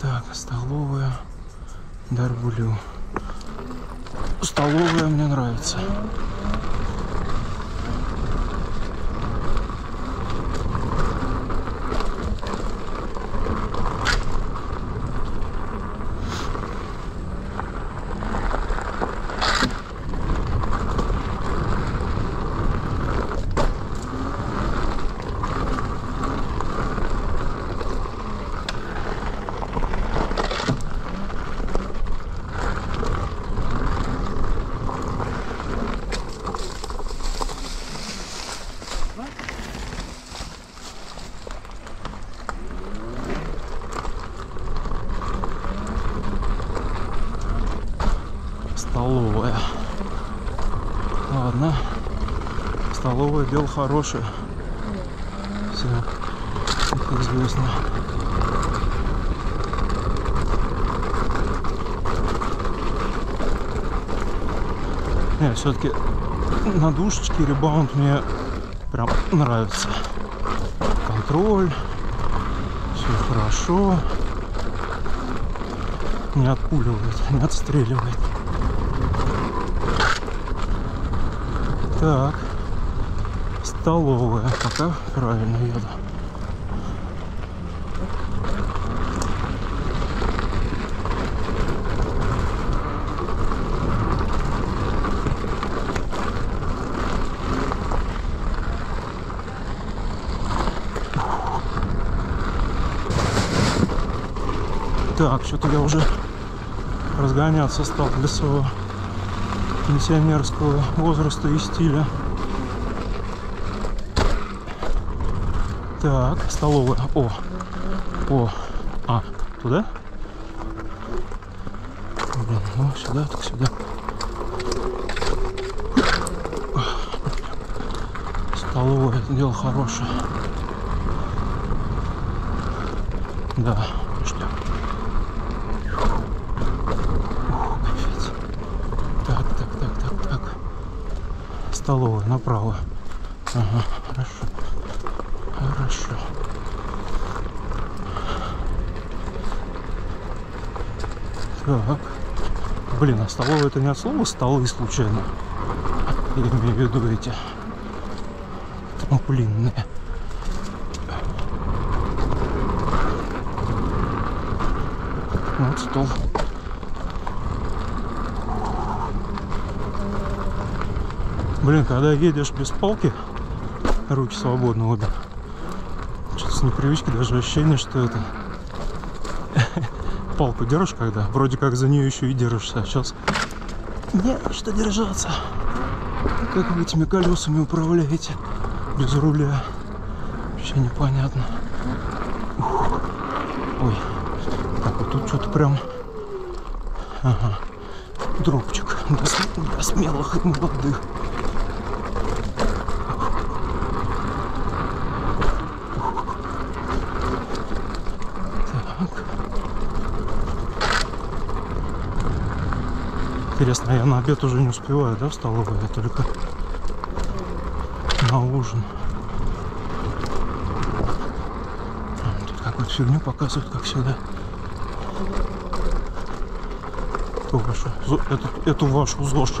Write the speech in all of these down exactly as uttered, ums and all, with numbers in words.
Так, столовая Даргулю. Столовая мне нравится. Столовая. Ладно. Столовая, дело хорошее. Все. Как известно. Не, все-таки на душечке ребаунд мне прям нравится. Контроль. Все хорошо. Не отпуливает, не отстреливает. Так, столовая, пока правильно еду. Так, что-то я уже разгоняться стал для своего пенсионерского возраста и стиля. Так, столовая. О, о, а, туда? Блин, ну сюда, так сюда. Столовая, это дело хорошее. Да, пошли. Столовая направо. Ага, хорошо. Хорошо. Так. Блин, а столовая это не от слова столы случайно. Я имею в виду эти трамплинные. Вот стол. Блин, когда едешь без палки, руки свободны обе. Что-то с непривычки даже ощущение, что это... Палку держишь когда? Вроде как за нее еще и держишься, а сейчас... Не на что держаться. Как вы этими колесами управляете без руля? Вообще непонятно. Ух. Ой. Так, вот тут что-то прям... Ага. Дропчик для смелых и молодых. Интересно, я на обед уже не успеваю, да, в столовую, я только на ужин. Тут какую-то фигню показывают, как всегда. Эту вашу, эту, эту вашу ЗОЖ.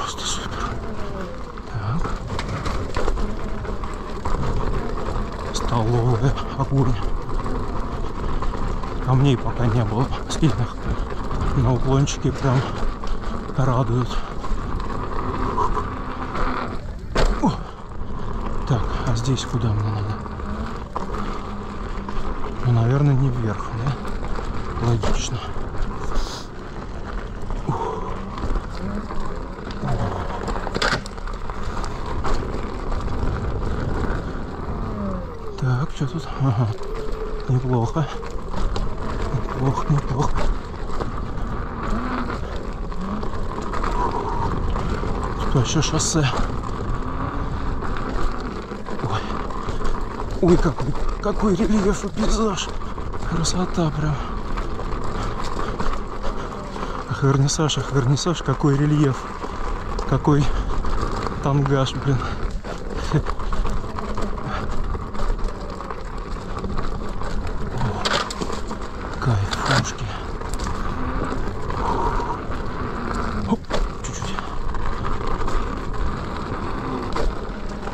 Просто супер. Так. Столовая, огонь. Камней пока не было сильных, но уклончики прям радуют. О! Так, а здесь куда мне надо? Ну, наверное, не вверх, да? Логично. Так, что тут? Ага, неплохо. Ох, неплохо. Тут еще шоссе. Ой, ой, какой, какой рельеф и пейзаж. Красота прям. Ах, вернисаж, ах, вернисаж, какой рельеф. Какой тангаж, блин.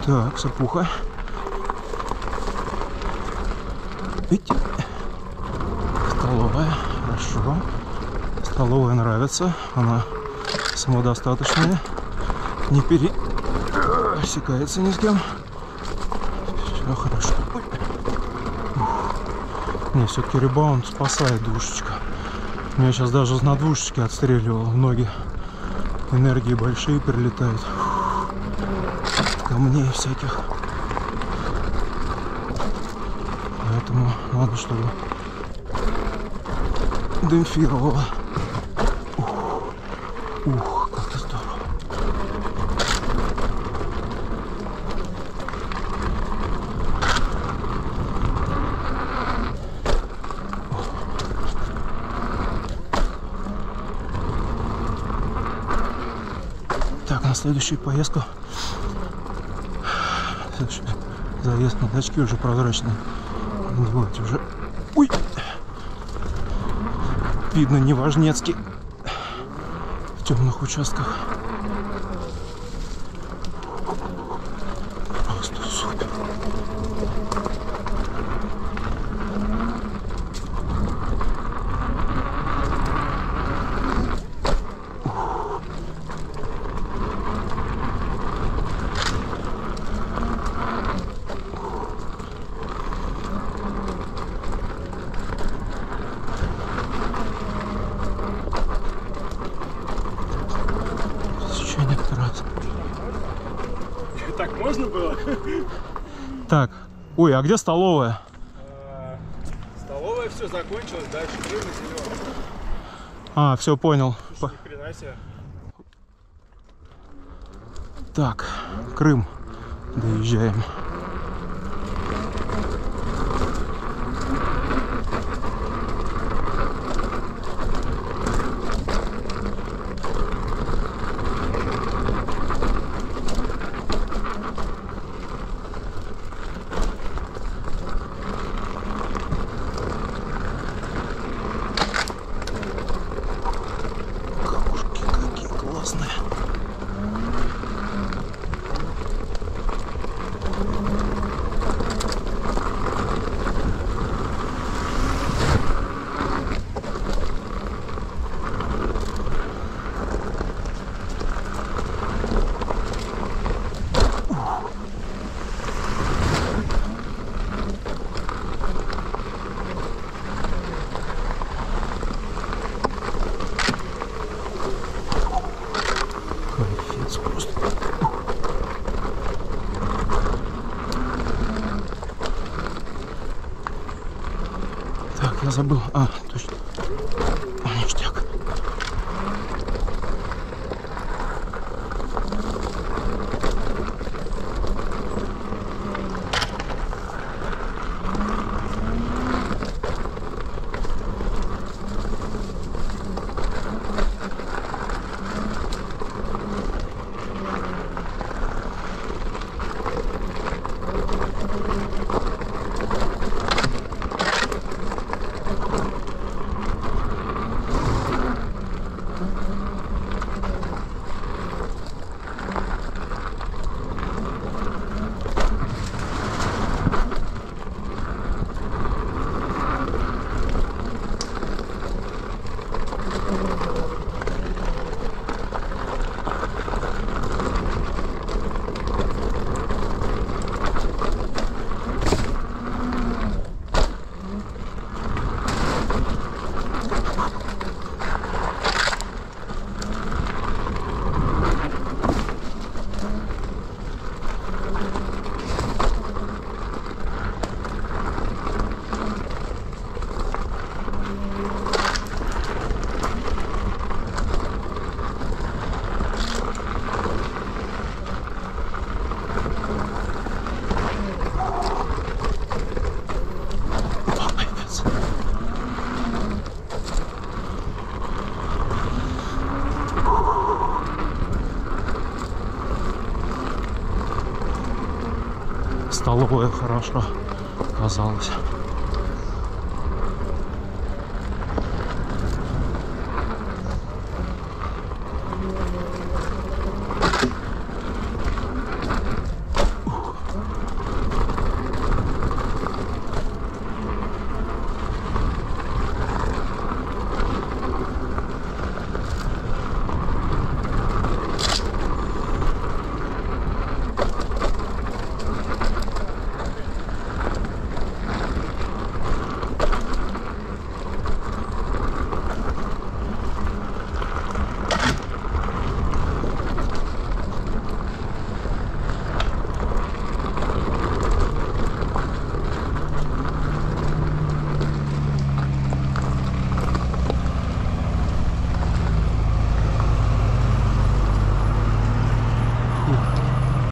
Так, шарпуха. Видите? Столовая. Хорошо. Столовая нравится. Она самодостаточная. Не пересекается ни с кем. Все хорошо. Не, все-таки ребаунд спасает двушечка. Меня сейчас даже на двушечке отстреливал. Ноги. Энергии большие прилетают. Камней всяких. Поэтому надо, чтобы демпфировало. Ух, ух, как это здорово. Так, на следующую поездку, заезд на тачке уже прозрачный. Вот уже. Ой! Видно неважнецки в темных участках. Просто супер. Так можно было? Так, ой, а где столовая? А, столовая, все закончилось, дальше жирно зеленый. А, все понял. Слушай, ни хрена себе. Так, Крым, доезжаем. Я забыл. А, точно. О, ништяк. Столовая хорошо оказалась.